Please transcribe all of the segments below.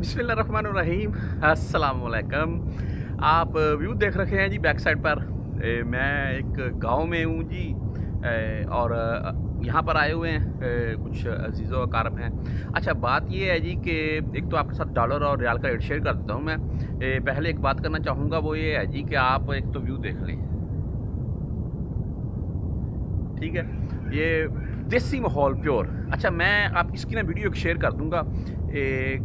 बिस्मिल्लाहिर्रहमानिर्रहीम, अस्सलामुअलैकुम। आप व्यू देख रखे हैं जी बैक साइड पर। मैं एक गांव में हूँ जी और यहाँ पर आए हुए हैं कुछ अजीज़ों अकारब हैं। अच्छा, बात ये है जी कि एक तो आपके साथ डॉलर और रियाल का रेट शेयर कर देता हूँ मैं। पहले एक बात करना चाहूँगा, वो ये है जी कि आप एक तो व्यू देख लें, ठीक है, ये देसी माहौल प्योर। अच्छा, मैं आप इसकी ना वीडियो शेयर कर दूंगा,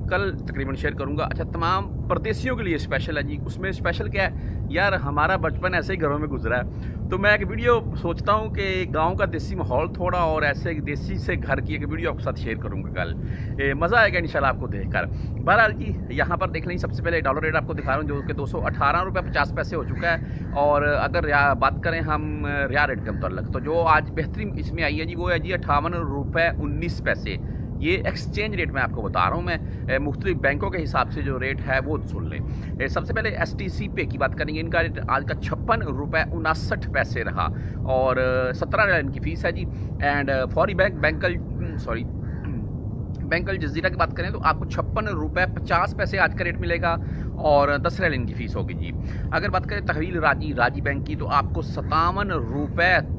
कल तकरीबन शेयर करूंगा। अच्छा, तमाम परदेसियों के लिए स्पेशल है जी। उसमें स्पेशल क्या है यार, हमारा बचपन ऐसे ही घरों में गुजरा है, तो मैं एक वीडियो सोचता हूं कि गांव का देसी माहौल थोड़ा और ऐसे देसी से घर की एक वीडियो आपके साथ शेयर करूंगा कल। मज़ा आएगा इंशाल्लाह आपको देखकर। बहरहाल जी, यहाँ पर देख लें, सबसे पहले डॉलर रेट आपको दिखा रहा हूँ जो कि 218.50 रुपये हो चुका है। और अगर बात करें हम रियाल रेट के मतलब, तो जो आज बेहतरीन इसमें आई है जी वो है जी 58.19 रुपये। ये एक्सचेंज रेट मैं आपको बता रहा हूँ। मैं मुख्तलिफ बैंकों के हिसाब से जो रेट है वो सुन लें। सबसे पहले STC पे की बात करेंगे। इनका रेट आज का 56.59 रुपये रहा और 17 रियाल इनकी फीस है जी। एंड फौरी बैंकल जजीरा की बात करें तो आपको 56.50 रुपये आज का रेट मिलेगा और 10 रियाल इनकी फ़ीस होगी जी। अगर बात करें तहवील राजी बैंक की तो आपको 57.23 रुपये।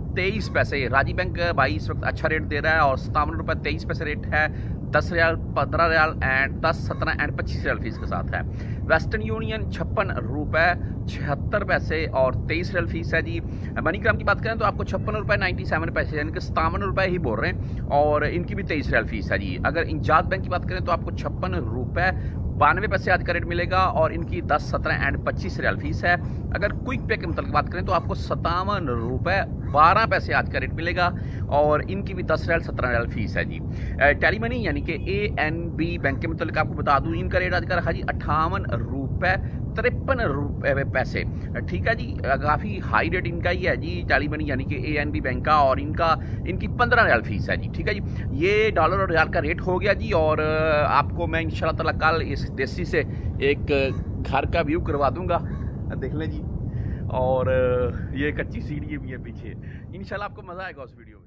राजी बैंक भाई इस वक्त अच्छा रेट दे रहा है और 57.23 रुपये रेट है। 10 रियाल, 15 रियाल एंड 10, 17 एंड 25 रियाल फीस के साथ है। वेस्टर्न यूनियन 56.76 रुपये और 23 रियाल फीस है जी। मनीग्राम की बात करें तो आपको 56.97 रुपये, यानी कि 57 रुपये ही बोल रहे हैं और इनकी भी 23 रियाल फीस है जी। अगर इंजाद बैंक की बात करें तो आपको 56.92 रुपये आज का रेट मिलेगा और इनकी 10, 17 एंड 25 रियाल फीस है। अगर क्विक पे के मतलब बात करें तो आपको 57.12 रुपये आज का रेट मिलेगा और इनकी भी 10 रियाल, 17 रियाल फीस है जी। टेली मनी यानी कि ANB बैंक के मतलब आपको बता दूं, इनका रेट आज का रहा जी 58.53 रुपये, ठीक है जी। काफ़ी हाई रेट इनका ही है जी, टेली मनी यानी कि ANB बैंक का, और इनकी 15 रियाल फीस है जी, ठीक है जी। ये डॉलर और रियाल का रेट हो गया जी। और आपको मैं इंशाल्लाह ताला कल इस देसी से एक घर का व्यू करवा दूंगा, देख लें जी। और ये कच्ची सीढ़ी भी है पीछे, इंशाल्लाह आपको मज़ा आएगा उस वीडियो में।